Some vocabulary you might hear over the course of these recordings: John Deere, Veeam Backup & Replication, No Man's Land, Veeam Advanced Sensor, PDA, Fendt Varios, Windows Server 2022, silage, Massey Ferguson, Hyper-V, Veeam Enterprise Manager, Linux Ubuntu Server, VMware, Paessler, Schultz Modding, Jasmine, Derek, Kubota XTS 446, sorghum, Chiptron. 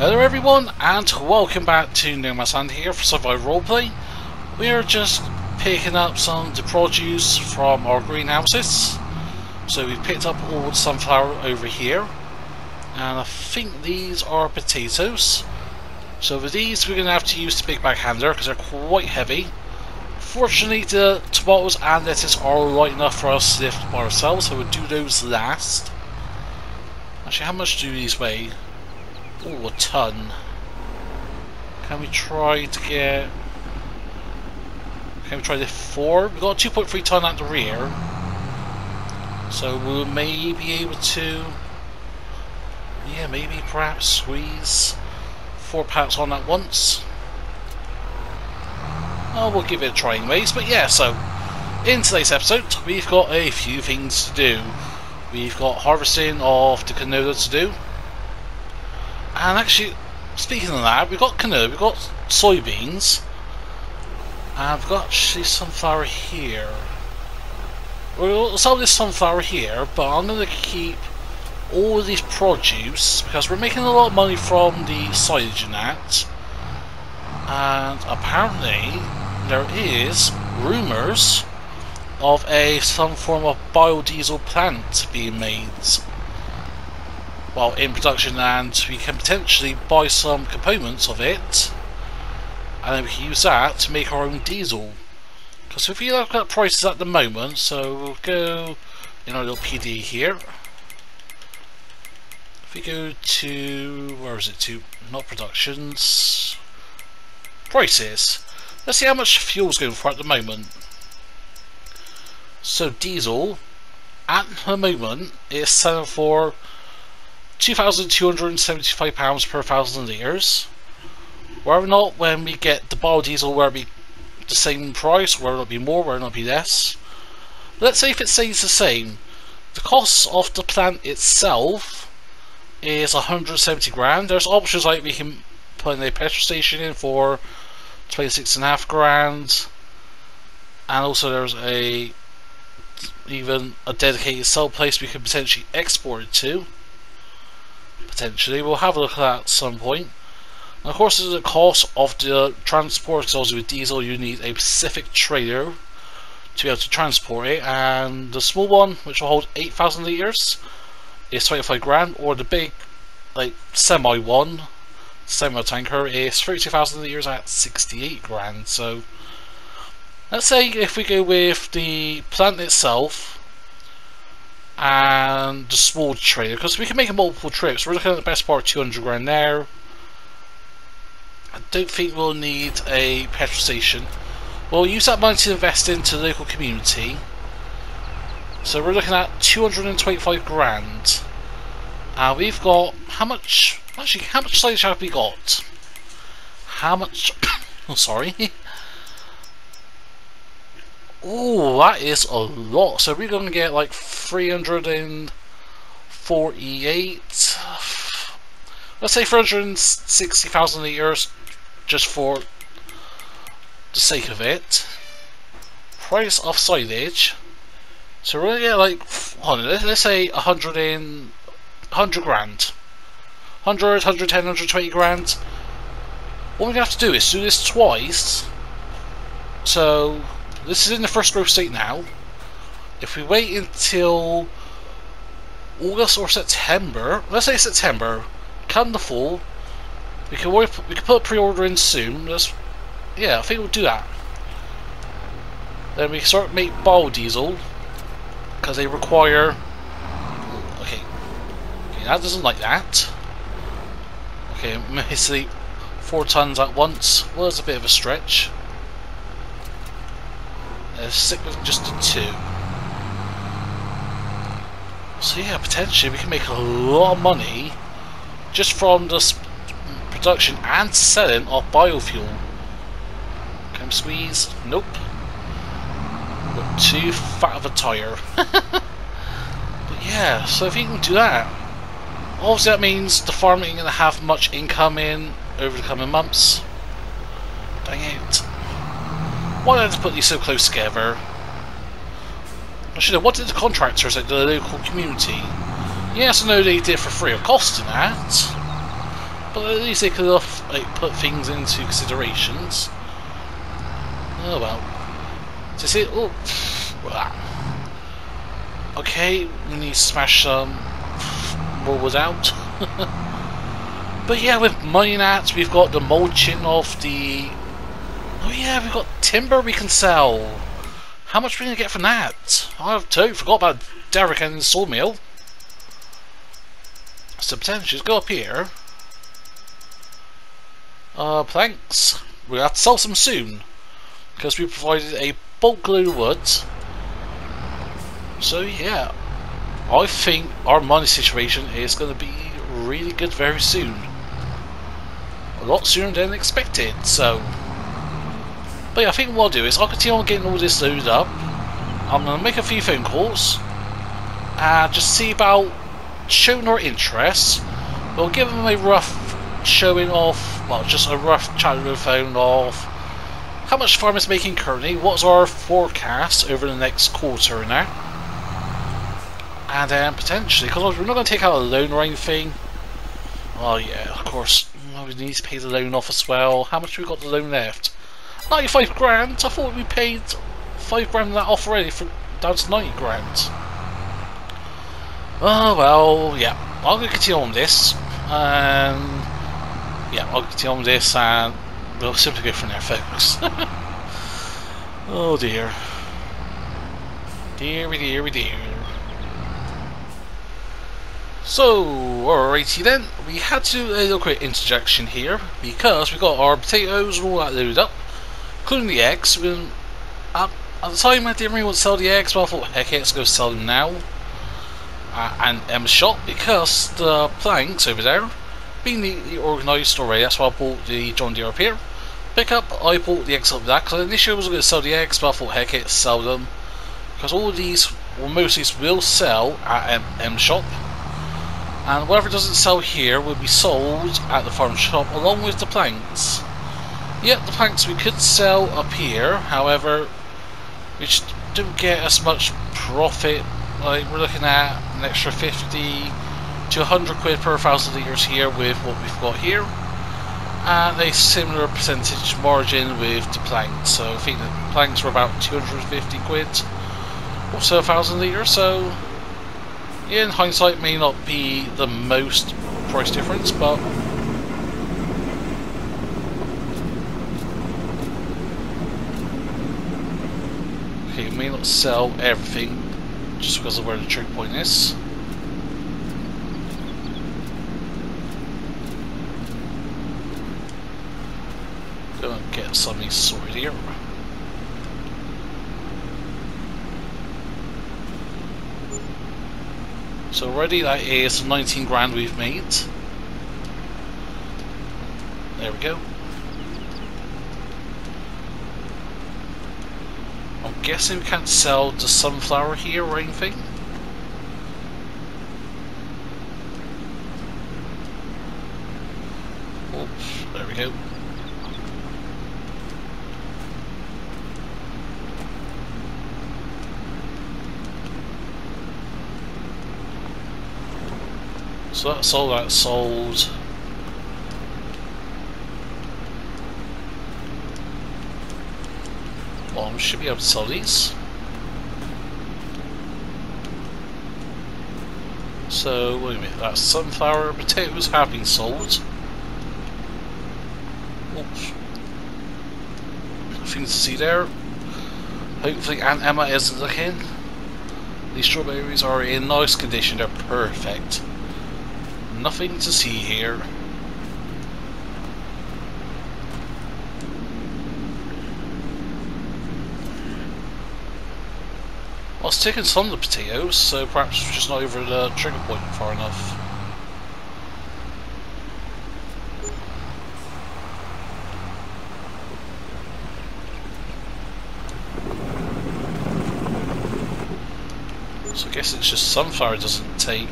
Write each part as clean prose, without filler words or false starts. Hello everyone, and welcome back to No Man's Land here for Survival Roleplay. We are just picking up some of the produce from our greenhouses. So we picked up all the sunflower over here, and I think these are potatoes. So with these we're going to have to use the big backhander because they're quite heavy. Fortunately the tomatoes and lettuce are light enough for us to lift by ourselves, so we'll do those last. Actually, how much do these weigh? Ooh, a ton. Can we try to get... Can we try the 4? We've got a 2.3 ton at the rear. So we may be able to... Yeah, maybe perhaps squeeze 4 pallets on at once. Oh, we'll give it a try anyways. But yeah, so in today's episode we've got a few things to do. We've got harvesting of the canola to do. And actually, speaking of that, we've got canola, we've got soybeans, and we've got actually sunflower here. We'll sell this sunflower here, but I'm going to keep all of these produce, because we're making a lot of money from the silage and that. And apparently, there is rumours of some form of biodiesel plant being made. Well, in production, and we can potentially buy some components of it, and then we can use that to make our own diesel. Because if you look at prices at the moment, so we'll go in our little PD here. If we go to, where is it to? Not productions. Prices. Let's see how much fuel's going for at the moment. So diesel, at the moment, is selling for £2,275 per 1,000 litres. Whether or not when we get the biodiesel, whether it be the same price, whether it'll be more, whether it'll be less. But let's say if it stays the same, the cost of the plant itself is 170 grand. There's options like we can put in a petrol station in for 26.5 grand, and also there's even a dedicated sell place we could potentially export it to. Potentially, we'll have a look at that at some point. And of course, there's the cost of the transport, because also with diesel you need a specific trailer to be able to transport it, and the small one, which will hold 8,000 litres, is 25 grand, or the big, like, semi one, semi tanker, is 32,000 litres at 68 grand. So, let's say if we go with the plant itself, and the small trailer, because we can make multiple trips. We're looking at the best part 200 grand there. I don't think we'll need a petrol station. We'll use that money to invest into the local community. So we're looking at 225 grand. And we've got how much? Actually, how much silage have we got? How much? Oh, sorry. Oh, that is a lot. So we're going to get like 348, let's say 360,000 litres just for the sake of it. Price of silage. So we're going to get like, hold on, let's say 100 grand. 100, 110, 120 grand. What we're going to have to do is do this twice. So... this is in the first growth state now. If we wait until August or September, let's say September, come the fall, we can put a pre-order in soon. Yeah, I think we'll do that. Then we can start to make biodiesel, because they require... Okay, that doesn't like that. Okay, basically 4 tons at once. Well, that's a bit of a stretch. Stick with just the 2. So yeah, potentially we can make a lot of money just from this production and selling of biofuel. Can we squeeze? Nope. We're too fat of a tire. But yeah, so if you can do that, obviously that means the farm ain't going to have much income in over the coming months. Dang it. Why did I have to put these so close together? I should have. What did the contractors at the local community? Yes, I know they did for free of cost in that. But at least they could have put things into considerations. Oh well. So see, oh, okay, we need to smash some wood out. But yeah, with mine out, we've got the mulching of the. Oh yeah, we've got timber we can sell. How much are we going to get from that? I have too forgot about Derek and sawmill. So potentially, let's go up here. Planks. We'll have to sell some soon. Because we provided a bulk load of wood. So yeah. I think our money situation is going to be really good very soon. A lot sooner than expected, so. But yeah, I think what I'll do is I'll continue on getting all this loaded up. I'm going to make a few phone calls. And just see about showing our interests. We'll give them a rough showing of, well, just a rough channel phone of how much farm is making currently, what's our forecast over the next quarter now. And then potentially, because we're not going to take out a loan or anything. Oh yeah, of course, we need to pay the loan off as well. How much have we got the loan left? 95 grand? I thought we paid 5 grand that off already, for down to 90 grand. Oh well, yeah. I'm going to continue on this. Yeah, I'll continue on this and we'll simply go from there, folks. Oh dear. Deary, deary, dear. So, alrighty then. We had to do a little quick interjection here because we got our potatoes and all that loaded up. Including the eggs. At the time I didn't really want to sell the eggs, but I thought heck it, let's go sell them now. And Emma's shop, because the planks over there been neatly organised already. That's why I bought the John Deere up here. Pick up, I bought the eggs up there, because initially I was going to sell the eggs, but I thought heck it, sell them. Because all of these, or most of these, will sell at Emma's shop. And whatever doesn't sell here will be sold at the farm shop, along with the planks. Yep, the planks we could sell up here, however, which don't get as much profit. Like, we're looking at an extra 50 to 100 quid per 1,000 litres here with what we've got here. And a similar percentage margin with the planks. So I think the planks were about 250 quid, also 1,000 litres. So, yeah, in hindsight, may not be the most price difference, but. We may not sell everything just because of where the choke point is. Go and get something sorted here. So already that is 19 grand we've made. There we go. I'm guessing we can't sell the sunflower here or anything. Oops, there we go. So that's all that sold. Should be able to sell these. So, wait a minute, that sunflower potatoes have been sold. Oops. Nothing to see there. Hopefully Aunt Emma isn't looking. These strawberries are in nice condition, they're perfect. Nothing to see here. I was taking some of the potatoes, so perhaps just not over the trigger point far enough. So I guess it's just sunflower doesn't take.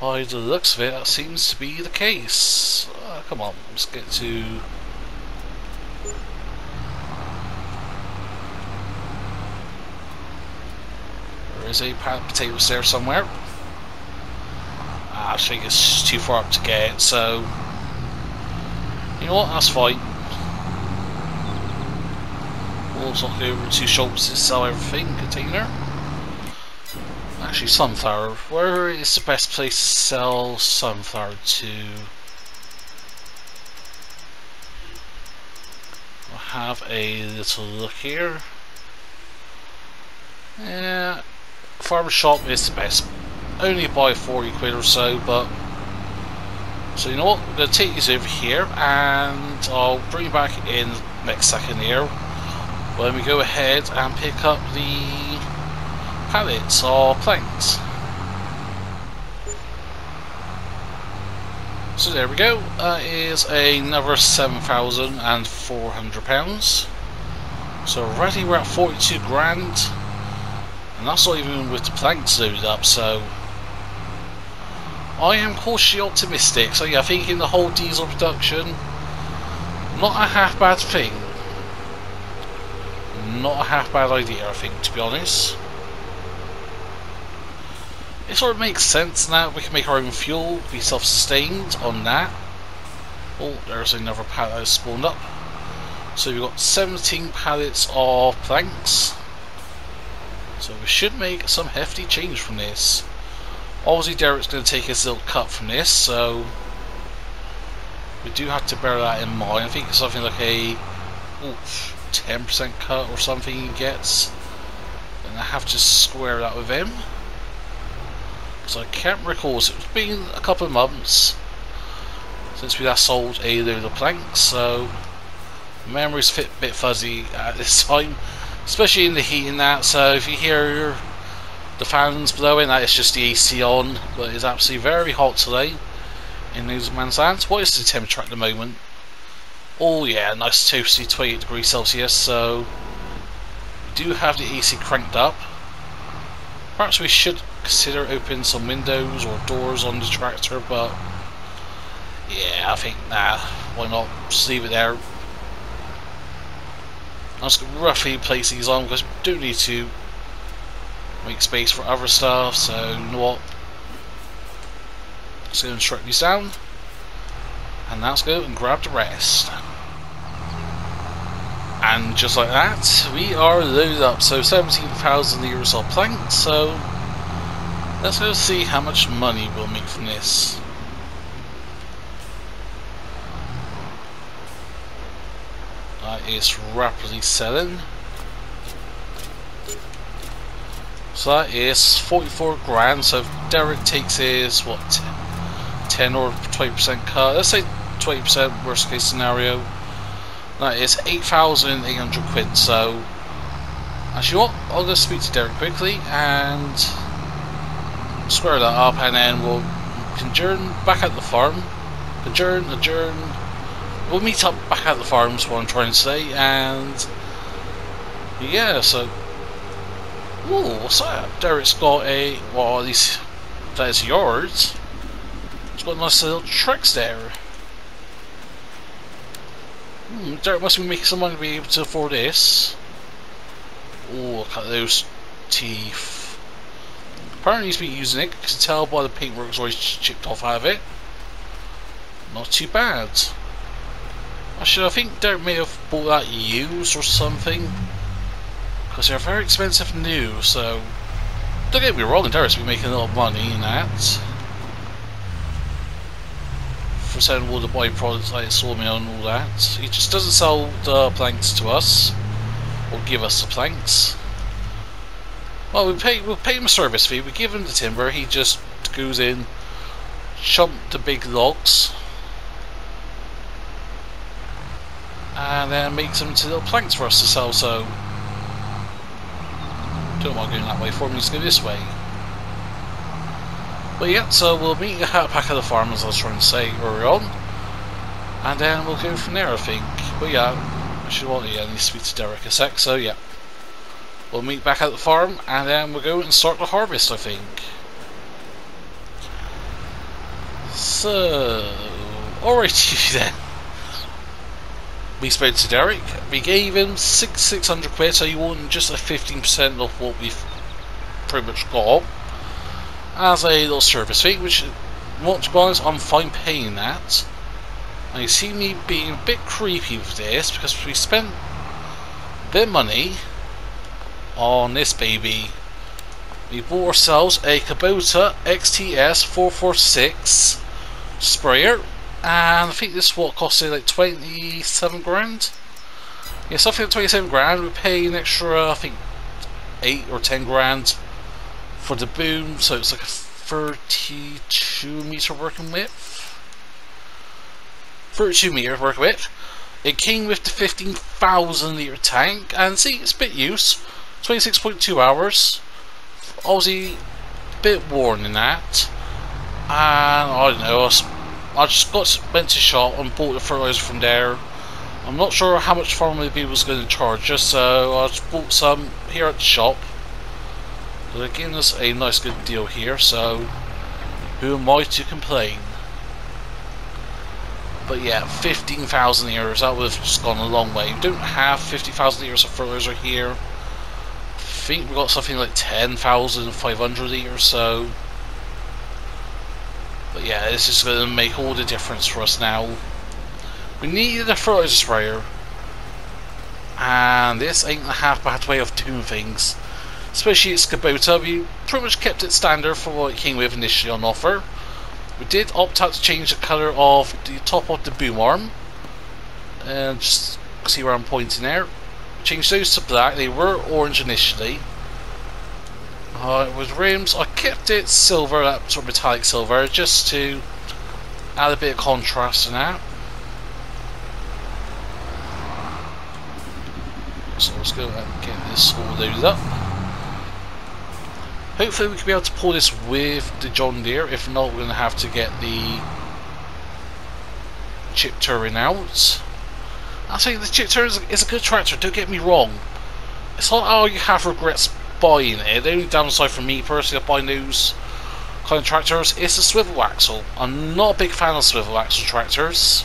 By the looks of it, that seems to be the case. Come on, let's get to. is a potatoes there somewhere. I think it's too far up to get, so you know what, that's fine. We'll knock it over to Schultz to sell everything, container. Actually, sunflower. Where is the best place to sell sunflower to? We'll have a little look here. Yeah, farm shop is the best. Only by 40 quid or so, but so you know what? I'm gonna take these over here, and I'll bring you back in next second here when we go ahead and pick up the pallets or planks. So there we go. That is another £7,400. So already we're at 42 grand. And that's not even with the planks loaded up, so I am cautiously optimistic. So yeah, I think in the whole diesel production, not a half bad thing. Not a half bad idea, I think, to be honest. It sort of makes sense now. We can make our own fuel, be self-sustained on that. Oh, there's another pallet that spawned up. So we've got 17 pallets of planks. So we should make some hefty change from this. Obviously Derek's going to take his little cut from this, so we do have to bear that in mind. I think it's something like a 10% cut or something he gets, and I have to square that with him. So I can't recall, so it's been a couple of months since we last sold a load of planks, so memory's fit a bit fuzzy at this time. Especially in the heat in that, so if you hear the fans blowing, that is just the AC on, but it's absolutely very hot today in No Man's Land. What is the temperature at the moment? Oh yeah, nice toasty 28 degrees Celsius, so we do have the AC cranked up. Perhaps we should consider opening some windows or doors on the tractor, but yeah, I think, nah, why not, just leave it there. I'm just going to roughly place these on because we do need to make space for other stuff, so you know what, just going to strip these down and let's go and grab the rest. And just like that, we are loaded up, so 17,000 euros of planks, so let's go see how much money we'll make from this. It's rapidly selling, so that is 44 grand. So if Derek takes his what 10 or 20% cut, let's say 20% worst case scenario, that is 8,800 quid. So actually what, I'll just speak to Derek quickly and square that up, and then we'll conjourn back at the farm. Adjourn. We'll meet up back at the farms, what I'm trying to say, and yeah, so ooh, what's that? Derek's got a, well, at least that is yours. It's got nice little tricks there. Derek must be making some money to be able to afford this. Ooh, look at those teeth. Apparently he's been using it, because you can tell by the paintwork's always chipped off out of it. Not too bad. Actually, I think Derek may have bought that used or something, because they're very expensive new, so don't get me wrong, Derek's been making a lot of money in that. For selling all the byproducts like sawmill and all that. He just doesn't sell the planks to us, or give us the planks. Well, we'll pay him a service fee, we give him the timber, he just goes in, chumps the big logs, and then make some little planks for us to sell, so don't want going that way for me, let's go this way. But yeah, so we'll meet back at the farm, as I was trying to say earlier on, and then we'll go from there, I think. But yeah, actually, well, yeah, I need to speak to Derek a sec, so yeah, we'll meet back at the farm and then we'll go and start the harvest, I think. So alrighty then. We spoke to Derek, we gave him 600 quid, so he won just a 15% of what we pretty much got as a little service fee, which, well, to be honest, I'm fine paying that. Now you see me being a bit creepy with this because we spent a bit of money on this baby. We bought ourselves a Kubota XTS 446 sprayer, and I think this what costed like 27 grand. Yeah, something like 27 grand. We paid an extra, I think, 8 or 10 grand for the boom, so it's like a 32 meter working width. 32 meter working width. It came with the 15,000 litre tank, and see, it's a bit used. 26.2 hours. Obviously, a bit worn in that. And I don't know, I just went to shop and bought the fertilizer from there. I'm not sure how much Farm Lady was going to charge us, so I just bought some here at the shop. They're giving us a nice good deal here, so who am I to complain? But yeah, 15,000 euros, that would have just gone a long way. We don't have 50,000 euros of fertilizer here. I think we got something like 10,500 euros, so. But yeah, this is going to make all the difference for us now. We needed a fertilizer sprayer, and this ain't a half bad way of doing things. Especially it's Kubota, we pretty much kept it standard for what it came with initially on offer. We did opt out to change the colour of the top of the boom arm, and just see where I'm pointing there. Changed those to black, they were orange initially. With rims, I kept it silver, that sort of metallic silver, just to add a bit of contrast in that. So let's go and get this all loaded up. Hopefully we can be able to pull this with the John Deere. If not, we're going to have to get the Chiptron out. I think the Chiptron is a good tractor, don't get me wrong. It's not how you have regrets buying it. The only downside for me personally of buying those kind of tractors is the swivel axle. I'm not a big fan of swivel axle tractors.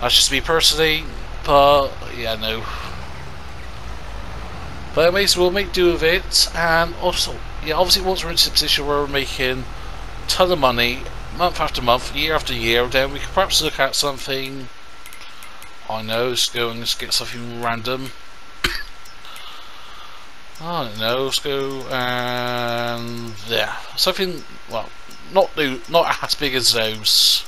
That's just me personally. But yeah, no. But anyways, we'll make do of it, and also, yeah, obviously once we're into a position where we're making a ton of money, month after month, year after year, then we can perhaps look at something. I know, let's go and just get something random. I don't know, let's go and yeah, something. Well, not as big as those.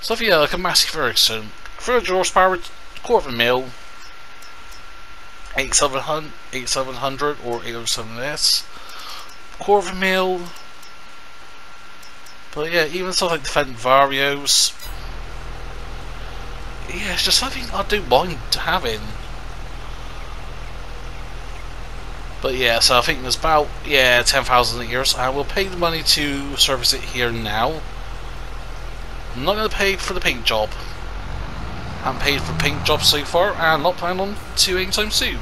Something, yeah, like a Massey Ferguson. 300 horsepower, quarter of a mil, 8700 or 807S, quarter of a mil. But yeah, even stuff like the Fendt Varios, yeah, it's just something I don't mind having. But yeah, so I think there's about, yeah, 10,000 euros, and we'll pay the money to service it here now. I'm not going to pay for the paint job. I haven't paid for paint jobs so far, and not planning on to anytime soon.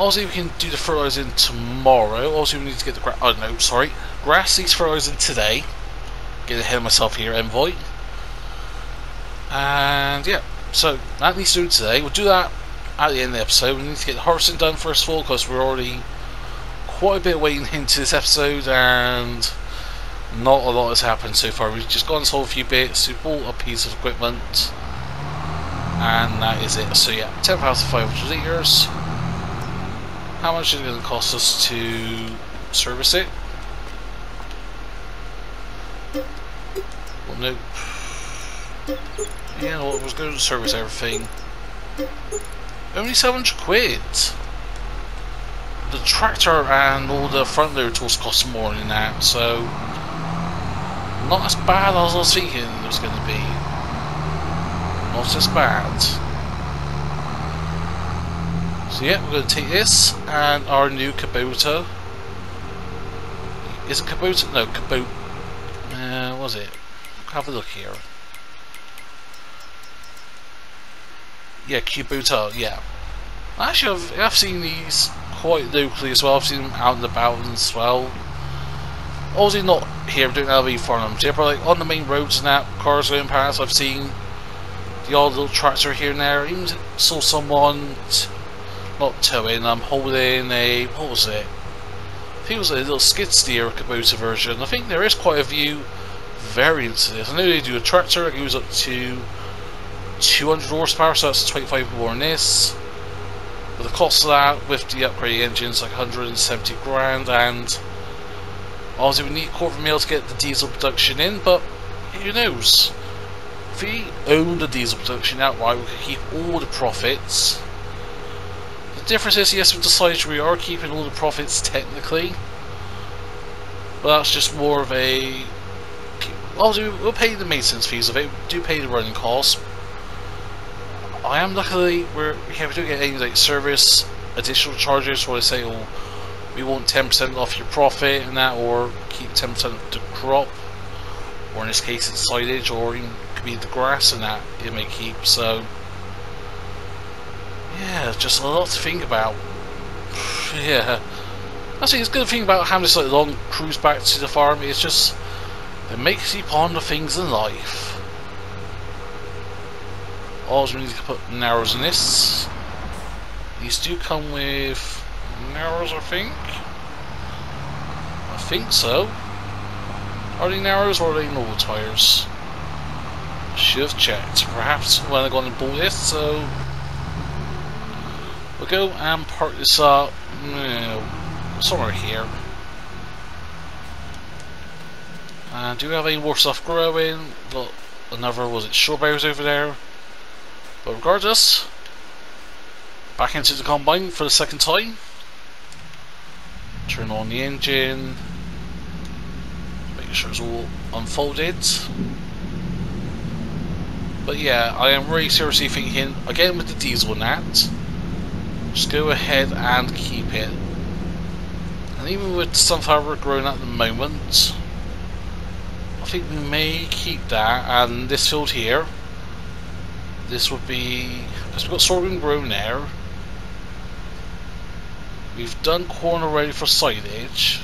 Obviously we can do the fertilizing tomorrow. Obviously we need to get the grass, oh no, sorry, grass seeds fertilizing today. Get ahead of myself here, envoy. And yeah, so that needs to do today. We'll do that at the end of the episode. We need to get the harvesting done first of all, because we're already quite a bit waiting into this episode, and not a lot has happened so far. We've just gone and sold a few bits, we bought a piece of equipment, and that is it. So yeah, 10,500 litres. How much is it going to cost us to service it? Well, nope. Yeah, well, it was going to service everything. Only 700 quid. The tractor and all the front loader tools cost more than that, so not as bad as I was thinking it was going to be. Not as bad. So yeah, we're going to take this and our new Kubota. Is it Kubota? No, Kubota. What was it? Have a look here. Yeah, Kubota, yeah. Actually, I've seen these quite locally as well. I've seen them out and about as well. Obviously not here, we don't have any farms here, but like on the main roads and that, cars going past, I've seen the odd little tractor here and there. I even saw someone up to it, and I'm holding a, what was it? I think it was a little skid steer Kubota version. I think there is quite a few variants to this. I know they do a tractor, it goes up to 200 horsepower, so that's 25 more than this. But the cost of that with the upgrade engines like 170 grand, and obviously we need $250,000 to get the diesel production in, but who knows? If we own the diesel production outright, we could keep all the profits. The difference is, yes, we've decided we are keeping all the profits technically, but that's just more of a... obviously we'll pay the maintenance fees of it, we do pay the running costs. I am luckily, we don't get any like service additional charges where they say, oh, we want 10% off your profit and that, or keep 10% of the crop, or in this case it's silage, or even could be the grass and that it may keep. So yeah, just a lot to think about. Yeah, actually it's a good thing about having this like long cruise back to the farm, it's just it makes you ponder things in life. Also we need to put narrows in this. These do come with narrows, I think. I think so. Are they narrows or are they normal tires? Should have checked. Perhaps when I got and bought this, so we'll go and park this up somewhere here. And do we have any more stuff growing? Got another, was it strawberries over there? But regardless, back into the combine for the second time. Turn on the engine, make sure it's all unfolded. But yeah, I am really seriously thinking, again with the diesel and that, just go ahead and keep it. And even with the sunflower growing at the moment, I think we may keep that, and this field here, this would be, because we've got sorghum grown there. We've done corn already for silage.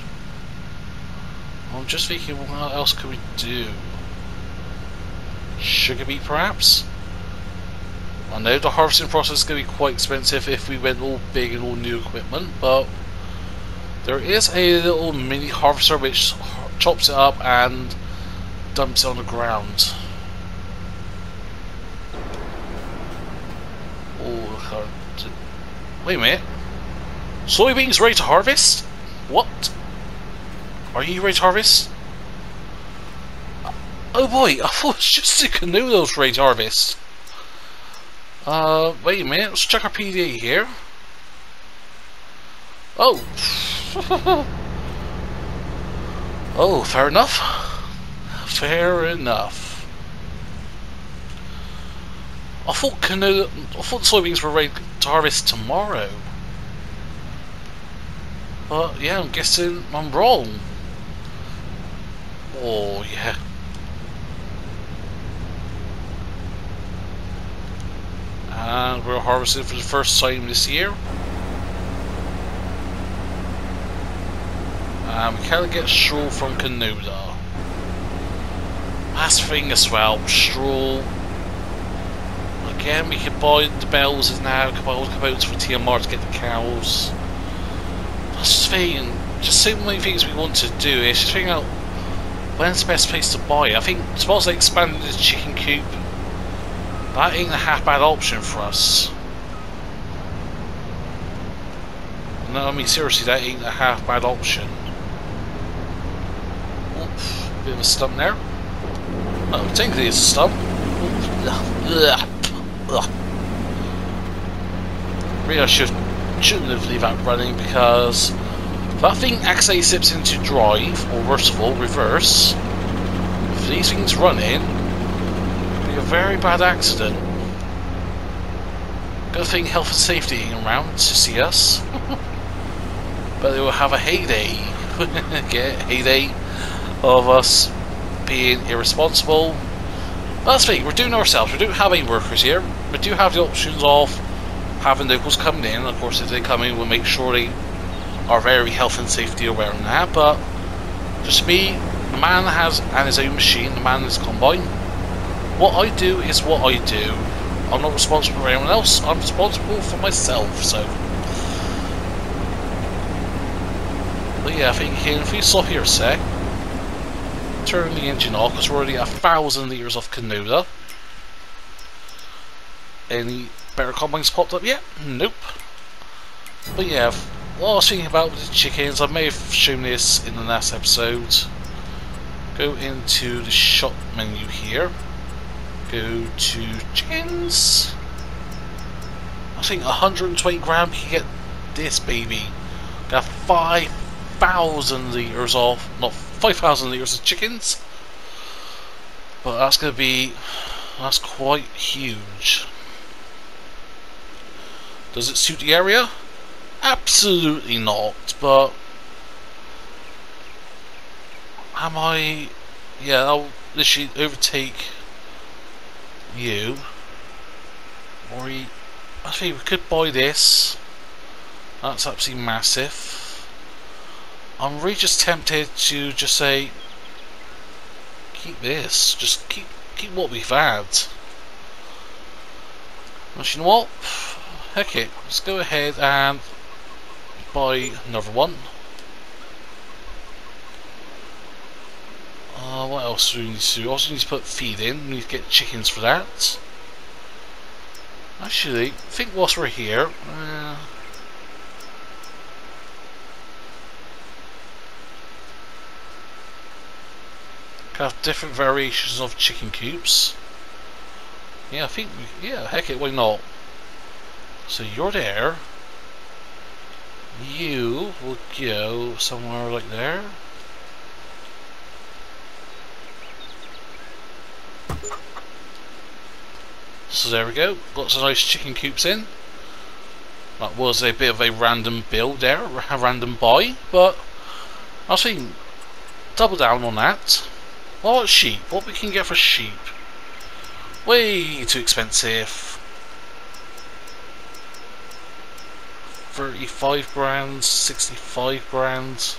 I'm just thinking, what else could we do? Sugar beet, perhaps? I know the harvesting process is going to be quite expensive if we went all big and all new equipment, but there is a little mini harvester which chops it up and dumps it on the ground. Oh, wait a minute. Soybeans ready to harvest? What? Are you ready to harvest? Oh boy, I thought it was just the canoodles ready to harvest. Wait a minute, let's check our PDA here. Oh. Oh, fair enough. Fair enough. I thought soybeans were ready to harvest tomorrow. But yeah, I'm guessing I'm wrong. Oh yeah. And we're harvesting for the first time this year. And we can't get straw from Canola. Last thing as well, straw. Again, we can buy the bells now, can buy all the Kubotas for TMR to get the cows. That's the thing, just so many things we want to do is just figure out when's the best place to buy it. I think suppose they expanded the chicken coop, that ain't a half bad option for us. No, I mean seriously, that ain't a half bad option. Oops, bit of a stump there. Oh, technically it's a stump. Really I shouldn't have leave that running, because that thing actually slips into drive, or worse of all, reverse. If these things run in, it'd be a very bad accident. Good thing health and safety ain't around to see us. But they will have a heyday. Yeah, heyday of us being irresponsible. That's the thing, we're doing it ourselves, we don't have any workers here, we do have the options of having locals coming in. Of course, if they come in, we'll make sure they are very health and safety aware on that. But just me, the man has and his own machine, the man is combine. What I do is what I do. I'm not responsible for anyone else. I'm responsible for myself. So shortly. I think if we stop here a sec, turn the engine off because we're already 1,000 litres off Kubota. Any better combines popped up yet? Nope. But yeah, what I was thinking about the chickens, I may have shown this in the last episode. Go into the shop menu here. Go to chickens. I think 120 grand you get this baby. Got 5,000 litres off, not 5,000 litres of chickens. But that's gonna be, that's quite huge. Does it suit the area? Absolutely not, but am I, yeah, I'll literally overtake you. Or I think we could buy this. That's absolutely massive. I'm really just tempted to just say keep this, just keep what we've had. But you know what? Heck it, let's go ahead and buy another one. What else do we need to do? Also need to put feed in, we need to get chickens for that. Actually, I think whilst we're here, can have different variations of chicken coops. Yeah, I think, yeah, heck it, why not? So you're there. You will go somewhere like there. So there we go, got some nice chicken coops in. That was a bit of a random build there, a random buy, but I think double down on that. What about sheep? What we can get for sheep? Way too expensive. 35 grand, 65 grand.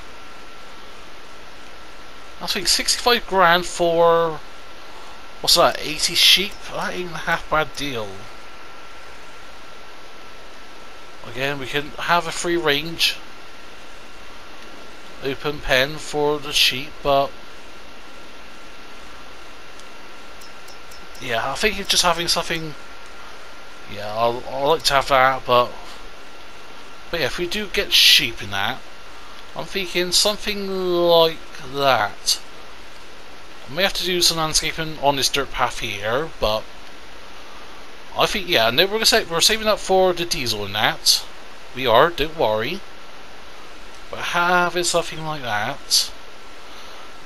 I think 65 grand for what's that? 80 sheep? That ain't half bad deal. Again, we can have a free range, open pen for the sheep, but yeah, I think it's just having something. Yeah, I like to have that, but. But yeah, if we do get sheep in that, I'm thinking something like that. I may have to do some landscaping on this dirt path here, but I think, yeah, and then we're gonna say we're saving up for the diesel in that. We are, don't worry. But having something like that.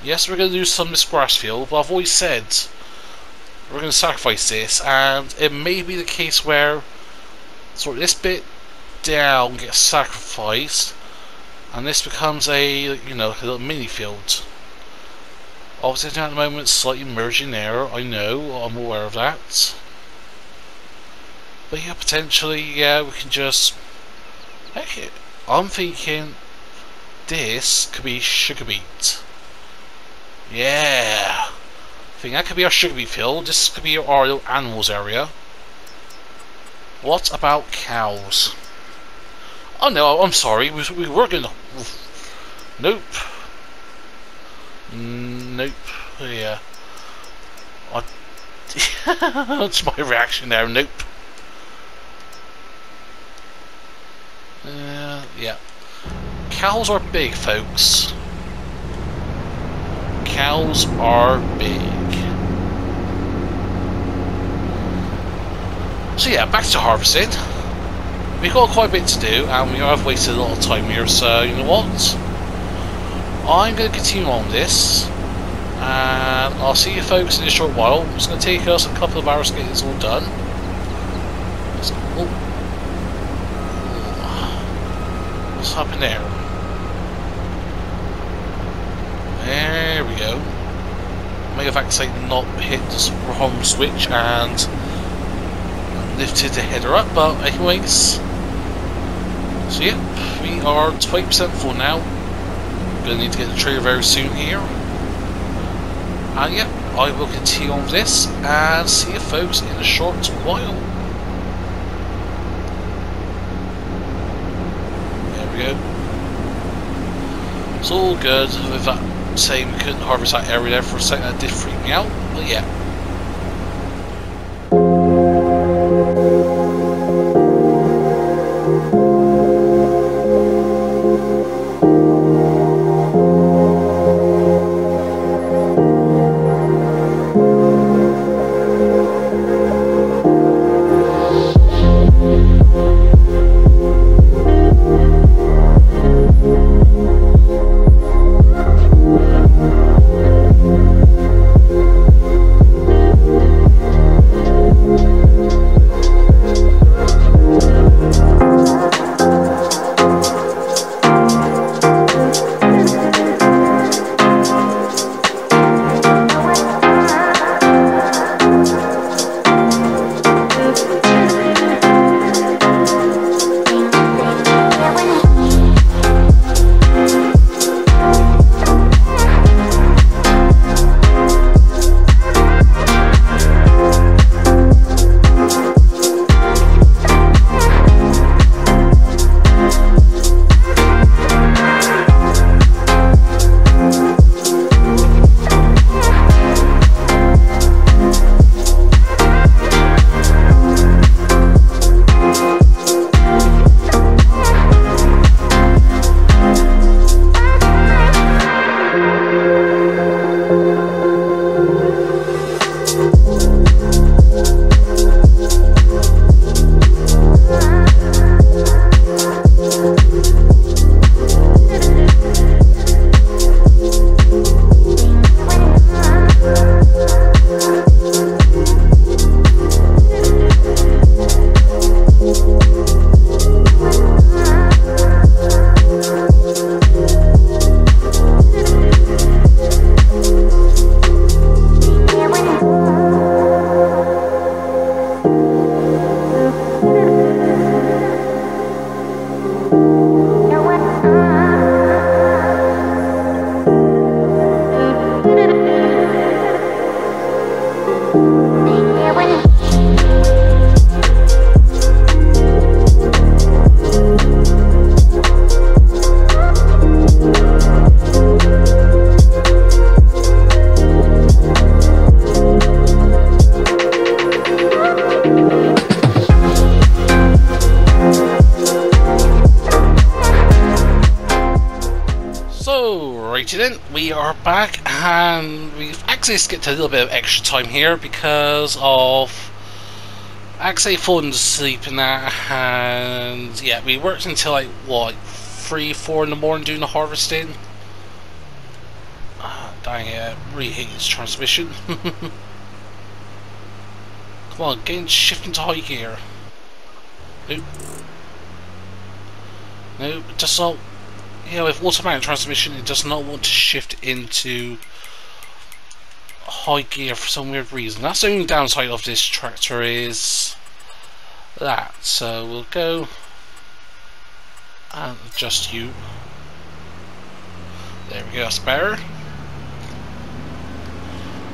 Yes, we're gonna do some this grass field, but I've always said we're gonna sacrifice this, and it may be the case where sort of this bit down gets sacrificed and this becomes a, you know, a little mini field. Obviously at the moment it's slightly merging there, I know, I'm aware of that. But yeah, potentially, yeah, we can just, heck it, I'm thinking this could be sugar beet. Yeah, I think that could be our sugar beet field. This could be our little animals area. What about cows? Oh no, I'm sorry, we were gonna... Nope. Nope. Yeah. That's my reaction there, nope. Yeah. Cows are big, folks. Cows are big. So yeah, back to harvesting. We've got quite a bit to do, and we have wasted a lot of time here, so you know what? I'm going to continue on this, and I'll see you folks in a short while. It's going to take us a couple of hours to get this all done. Let's go. Oh. What's happened there? There we go. May have accidentally not hit the home switch and lifted the header up, but anyways. So yep, we are 20% full now. Gonna need to get the trailer very soon here. And yep, I will continue on this and see you folks in a short while. There we go. It's all good. With that saying we couldn't harvest that area there for a second, that did freak me out, but yeah. Back, and we've actually skipped a little bit of extra time here because of actually falling asleep in that, and yeah, we worked until like what, 3-4 in the morning doing the harvesting. Dang it, I really hate this transmission. Come on, getting shifting to high gear. Nope. Nope, just not. Yeah, with automatic transmission, it does not want to shift into high gear for some weird reason. That's the only downside of this tractor, is that. So we'll go and adjust you. There we go, that's better.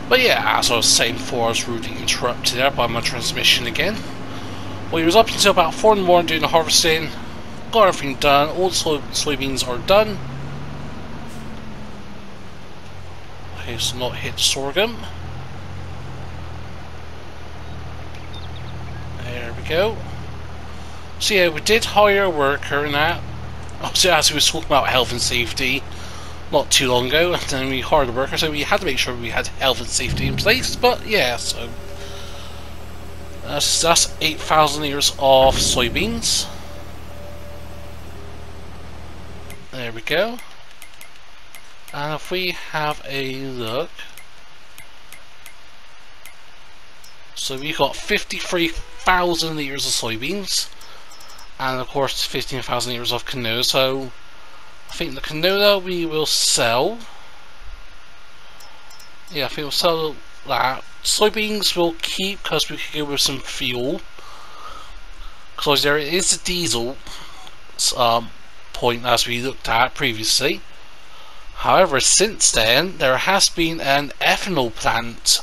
But yeah, as I was saying before, I was rudely interrupted there by my transmission again. Well, it was up until about 4 in the morning doing the harvesting. Got everything done, all the soybeans are done. Let's not hit sorghum. There we go. So yeah, we did hire a worker in that. Obviously, as we were talking about health and safety not too long ago, and then we hired a worker, so we had to make sure we had health and safety in place, but yeah, so that's 8,000 liters of soybeans. There we go. And if we have a look, so we've got 53,000 litres of soybeans, and of course 15,000 litres of canola. So I think the canola we will sell. Yeah, I think we'll sell that. Soybeans we'll keep because we could go with some fuel. Because there is the diesel. Point as we looked at previously. However, since then there has been an ethanol plant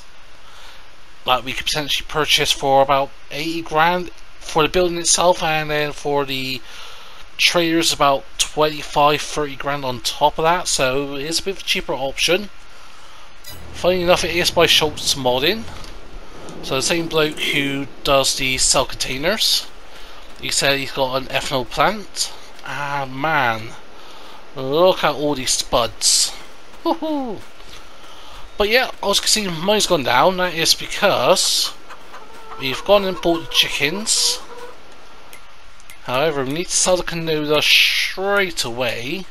that we could potentially purchase for about 80 grand for the building itself, and then for the trailer's about 25-30 grand on top of that, so it's a bit of a cheaper option. Funny enough, it is by Schultz Modding, so the same bloke who does the cell containers. He said he's got an ethanol plant. Ah man, look at all these spuds. Woohoo! But yeah, as you can see, mine's gone down. That is because we've gone and bought the chickens. However, we need to sell the canola straight away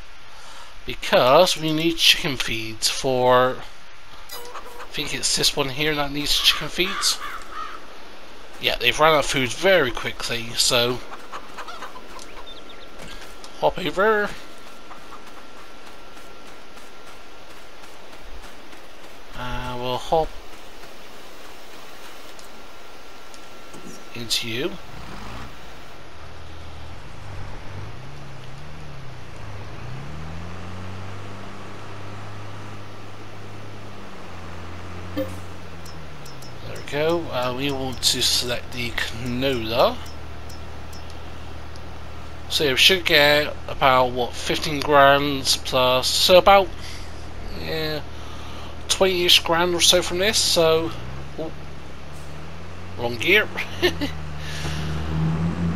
because we need chicken feeds for, I think it's this one here that needs chicken feeds. Yeah, they've run out of food very quickly, so hop over. We'll hop into you. There we go. We want to select the canola. So yeah, we should get about what, 15 grams plus, so about 20-ish grand or so from this, so wrong gear.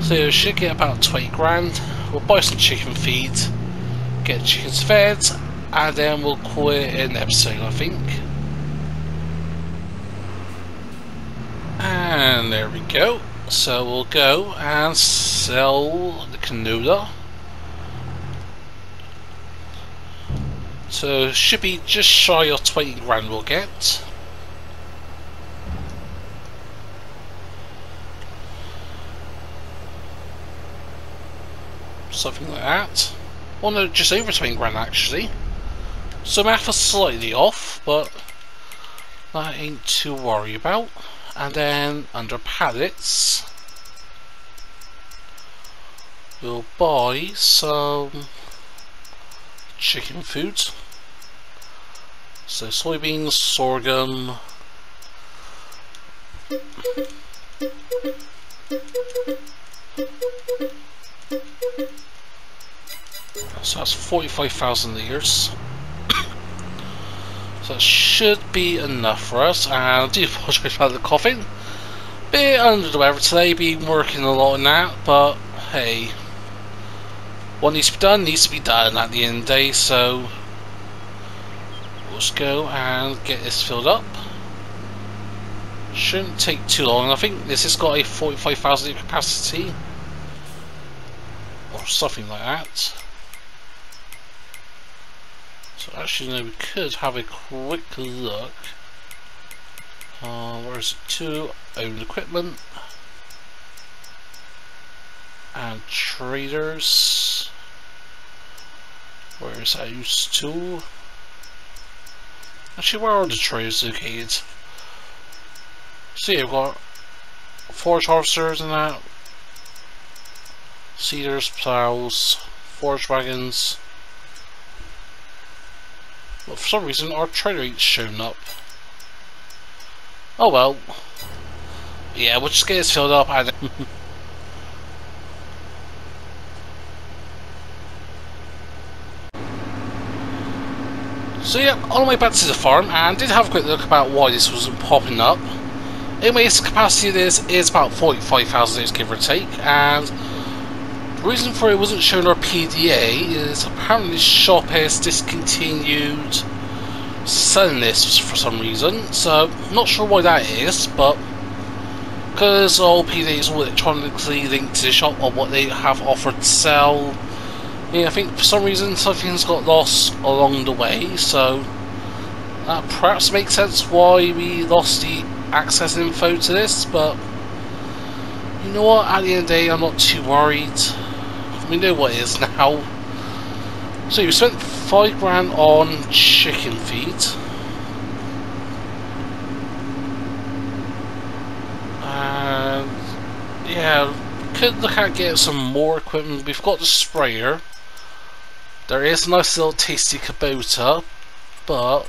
So we should get about 20 grand. We'll buy some chicken feed, get chickens fed, and then we'll call it an episode, I think. And there we go. So we'll go and sell the canola. So should be just shy of 20 grand we'll get. Something like that. Well no, just over 20 grand actually. So math is slightly off, but that ain't to worry about. And then under pallets we'll buy some chicken food, so soybeans, sorghum, so that's 45,000 liters. That should be enough for us. And I do apologise about the coughing. Bit under the weather today, been working a lot on that, but hey, what needs to be done at the end of the day, so let's go and get this filled up. Shouldn't take too long. I think this has got a 45,000 litre capacity or something like that. So actually no, we could have a quick look. Where is it to? Owned equipment. And traders. Where is that used to? Actually, where are the traders located? See, we've got forage harvesters and that. Seeders, plows, forage wagons. But for some reason our trader ain't shown up. Oh well. Yeah, we'll just get this filled up and so yeah, on the way back to the farm, and did have a quick look about why this wasn't popping up. Anyways, the capacity of this is about 45,000 liters, give or take, and the reason for it wasn't shown on PDA is apparently the shop has discontinued selling this for some reason, so not sure why that is, but because all PDA is all electronically linked to the shop or what they have offered to sell, yeah, I think for some reason something's got lost along the way, so that perhaps makes sense why we lost the access info to this, but you know what, at the end of the day I'm not too worried. We know what it is now. So you spent 5 grand on chicken feed. And yeah, could look at getting some more equipment. We've got the sprayer. There is a nice little tasty Kubota, but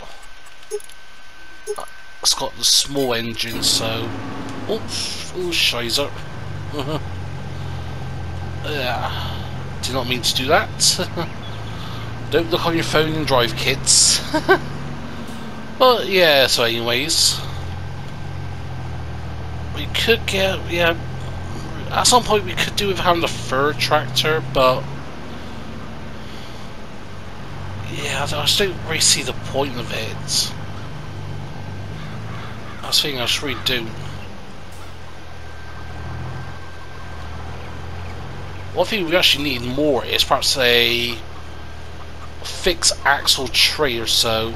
it's got the small engine, so oops, ooh, shizer. Yeah, did not mean to do that. Don't look on your phone and drive, kids. But yeah, so anyways, we could get, yeah, at some point we could do with having the third tractor, but yeah, I just don't really see the point of it. That's the thing, I just really don't. One thing we actually need more is perhaps a fixed axle tray or so.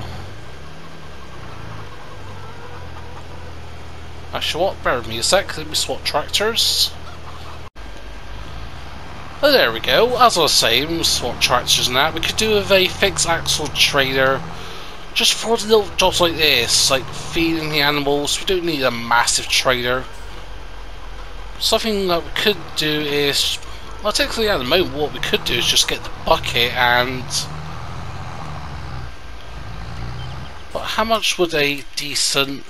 Actually, what? Bear with me a sec, let me swap tractors. Oh, there we go. As I was saying, swap tractors and that. We could do with a fixed axle trailer just for the little jobs like this, like feeding the animals. We don't need a massive trailer. Something that we could do is, well, technically at the moment what we could do is just get the bucket and... But how much would a decent,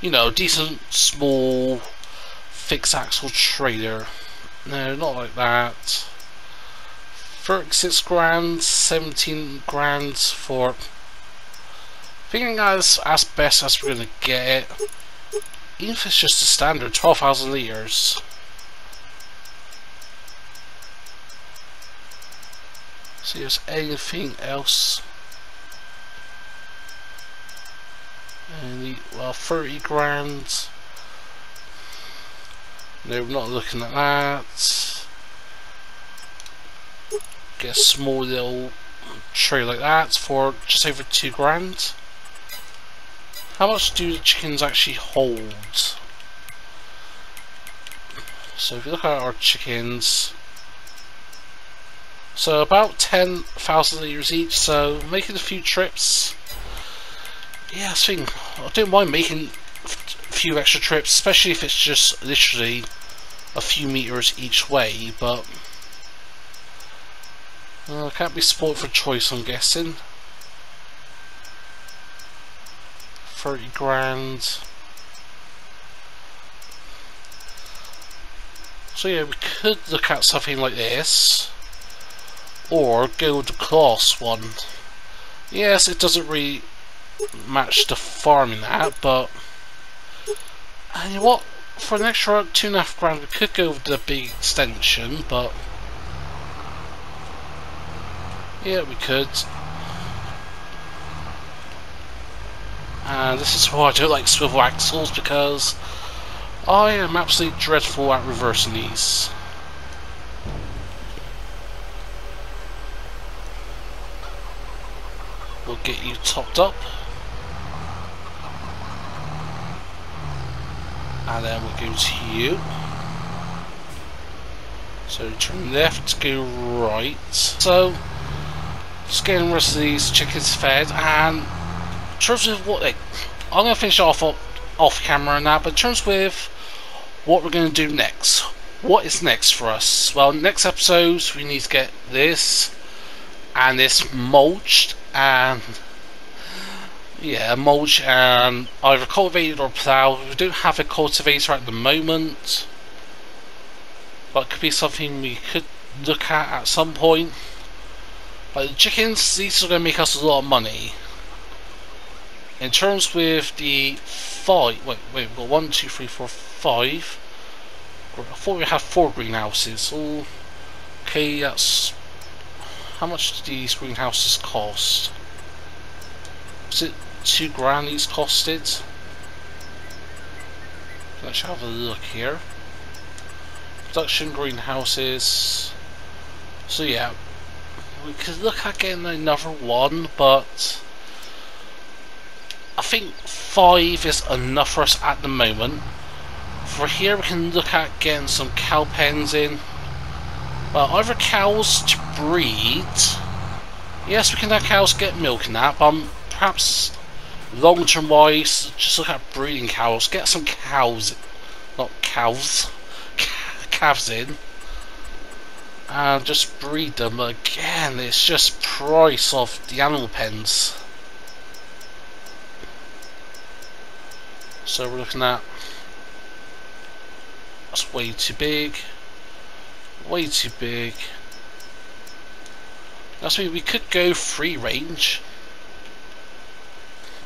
you know, decent small fixed axle trailer? No, not like that. 36 grand, 17 grand for... Thinking as best as we're gonna get it. Even if it's just a standard 12,000 litres. See if there's anything else. Any, well, 30 grand. No, we're not looking at that. Get a small little tray like that for just over 2 grand. How much do the chickens actually hold? So if you look at our chickens, so about 10,000 litres each, so making a few trips. Yeah, I don't mind making a few extra trips, especially if it's just literally a few metres each way, but I can't be spoiled for choice, I'm guessing. 30 grand. So yeah, we could look at something like this. Or go with the class one. Yes, it doesn't really match the farming app, but and you know what? For an extra 2.5 grand, we could go with the big extension, but yeah, we could. And this is why I don't like swivel axles, because I am absolutely dreadful at reversing these. We'll get you topped up, and then we'll go to you. So turn left, go right. So just getting the rest of these chickens fed, and in terms of what I'm gonna finish off camera now. But in terms with what we're gonna do next, what is next for us? Well, next episodes we need to get this and this mulched. And yeah, mulch, and either cultivated or ploughed. We don't have a cultivator at the moment, but it could be something we could look at some point. But the chickens, these are going to make us a lot of money. In terms with the five, wait, we've got 1, 2, 3, 4, 5. I thought we had 4 greenhouses. Oh, okay, that's... How much do these greenhouses cost? Was it 2 grand these costed? Let's have a look here. Production greenhouses. So yeah, we could look at getting another one, but I think 5 is enough for us at the moment. For here we can look at getting some cow pens in. Well, either cows to breed. Yes, we can have cows get milk and that, but perhaps long term wise, just look at breeding cows. Get some cows, not cows, calves in, and just breed them. Again, it's just price of the animal pens. So we're looking at, that's way too big. That's why we could go free range,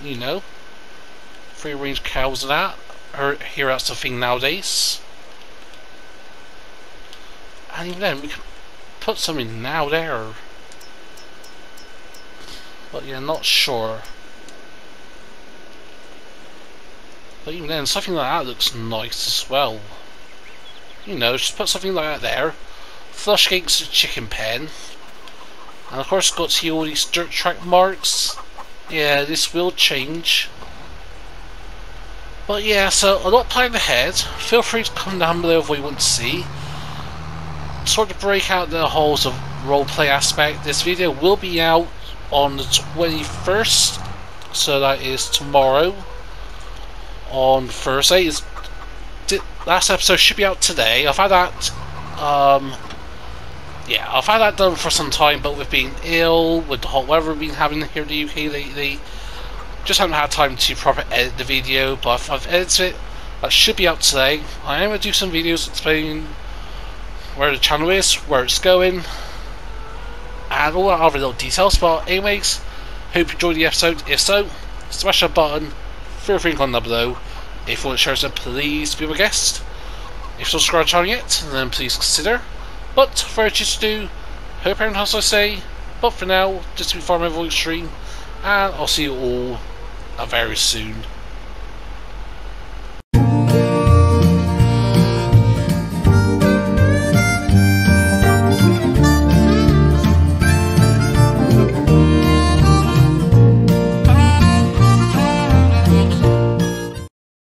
you know, free range cows and that, or here that's the thing nowadays. And even then we can put something now there, but you're not sure. But even then, something like that looks nice as well. You know, just put something like that there, flush against the chicken pen. And of course, got to see all these dirt track marks. Yeah, this will change. But yeah, so a lot planned ahead. Feel free to come down below if we want to see. Sort of break out the holes of roleplay aspect. This video will be out on the 21st, so that is tomorrow. On Thursday, is last episode should be out today. I've had that, yeah, I've had that done for some time, but we've been ill with the hot weather we've been having here in the UK lately. Just haven't had time to proper edit the video, but if I've edited it, that should be out today. I am going to do some videos explaining where the channel is, where it's going, and all that other little details. But anyways, hope you enjoyed the episode. If so, smash that button, feel free to comment down below. If you want to share so please be my guest. If you're subscribed to the channel yet, then please consider. But for you to do, hope everyone has a nice day. But for now, just be far my voice stream, and I'll see you all very soon.